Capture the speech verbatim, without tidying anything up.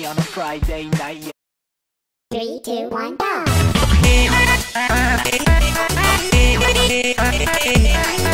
me on a Friday night. Three, two, one, go!